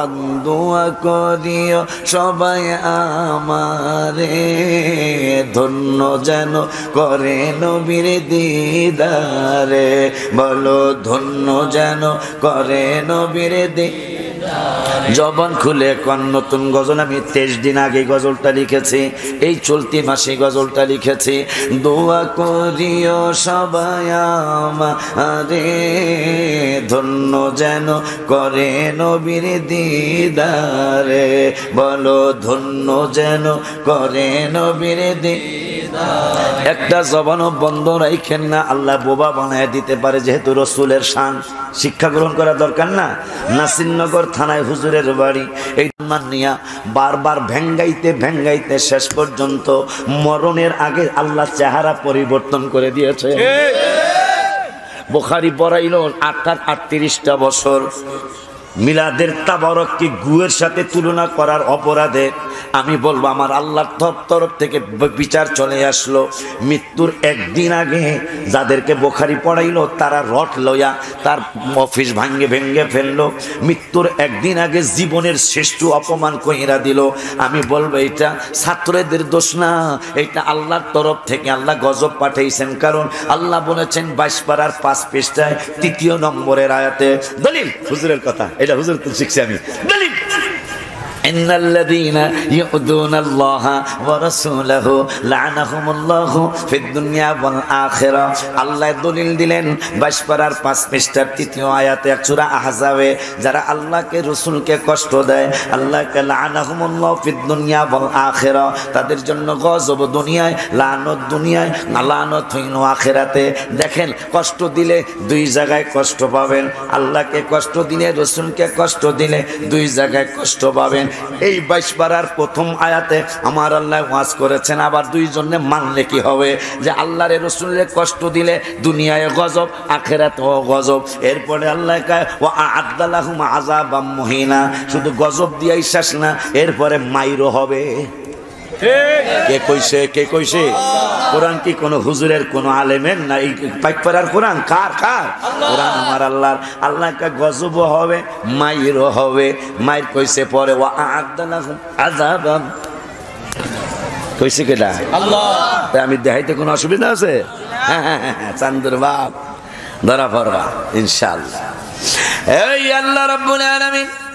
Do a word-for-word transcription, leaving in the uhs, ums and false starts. আমার দোয়া করিও সবাই আমারে, ধন্য যেন করে নবীর দিদারে, বলো ধন্য যেন করে নবীর দিদারে। জবান খুলে কোন নতুন গজল, আমি তেইশ দিন আগে গজলটা লিখেছি, এই চলতি মাসে গজলটা লিখেছি। দোয়া করিও সবাই আমারে, ধন্য যেন করে নবীর দিদারে, বলো ধন্য যেন করে নবীর দিদারে। একটা জবানও বন্ধ রাখেন না, আল্লাহ বোবা বানায় দিতে পারে, যেহেতু রসুলের শান শিক্ষা গ্রহণ করা দরকার না। নাসিরনগর থানায় হুজুরের বাড়ি, এই মানিয়া বারবার ভেঙ্গাইতে ভেঙ্গাইতে শেষ পর্যন্ত মরণের আগে আল্লাহ চেহারা পরিবর্তন করে দিয়েছে। বুখারী বরাইল আটটার আটত্রিশটা বছর মিলাদের তাবারককে গুয়ের সাথে তুলনা করার অপরাধে আমি বলবো আমার আল্লাহর তরফ থেকে বিচার চলে আসলো। মৃত্যুর একদিন আগে যাদেরকে বুখারী পড়াইলো তারা রট লইয়া তার অফিস ভাঙ্গে ভেঙ্গে ফেললো, মৃত্যুর একদিন আগে জীবনের শ্রেষ্ঠ অপমান কইরা দিল। আমি বলবো এটা ছাত্রদের দোষ না, এটা আল্লাহর তরফ থেকে আল্লাহ গজব পাঠাইছেন, কারণ আল্লাহ বলেছেন বাইশ পারার পাঁচ পৃষ্ঠায় তৃতীয় নম্বরের আয়াতে দলিল, হুজুরের কথা এটা, হুজুর তো শিখছি আমি দলিল। ইন্নাল্লাযীনা ইউদুনাল্লাহা ওয়া রাসূলাহু লা'নাহুমুল্লাহু ফিদ দুনিয়া ওয়াল আখিরা। আল্লাহ দলিল দিলেন বাইশ পারার পাঁচ পৃষ্ঠার তৃতীয় আয়াতে সূরা আহজাবে, যারা আল্লাহকে রাসূলকে কষ্ট দেয় আল্লাহকে লা'নাহুমুল্লাহু ফিদ দুনিয়া ওয়াল আখিরা, তাদের জন্য গজব দুনিয়ায়, লানত দুনিয়ায়, লানত ফিল আখিরাতে। দেখেন কষ্ট দিলে দুই জায়গায় কষ্ট পাবেন, আল্লাহকে কষ্ট দিলে রাসূলকে কষ্ট দিলে দুই জায়গায় কষ্ট পাবেন। এই বাইশ পারার প্রথম আয়াতে আমার আল্লাহ ওয়াজ করেছেন, আবার দুইজনে মানলে কি হবে যে আল্লাহর রাসূলের কষ্ট দিলে দুনিয়ায় গজব আখিরাতেও গজব। এরপরে আল্লাহ কয় ওয়া আ'আদ্দা লাহুম আযাবাম মুহিনা, শুধু গজব দিয়েই শেষ না, এরপরে মাইরও হবে। কে কইছে কে কইছে কোরআন কি কোন হুজুরের কোন আলেমের না, এই পাইকপাড়ার কোরআন কার কার কোরআন আমার আল্লাহর। আল্লাহ কা গজব হবে মাইরও হবে, মাইর কইছে পরে ওয়া আ'আদ্দালাহুম আযাবাম, কইছে কেডা আল্লাহ। তাই আমি দেখাইতে কোনো অসুবিধা আছে? হ্যাঁ হ্যাঁ হ্যাঁ চান্দুর বাপ ধরা পড়বা ইনশাআল্লাহ। এই আল্লাহ রাব্বুল আলামিন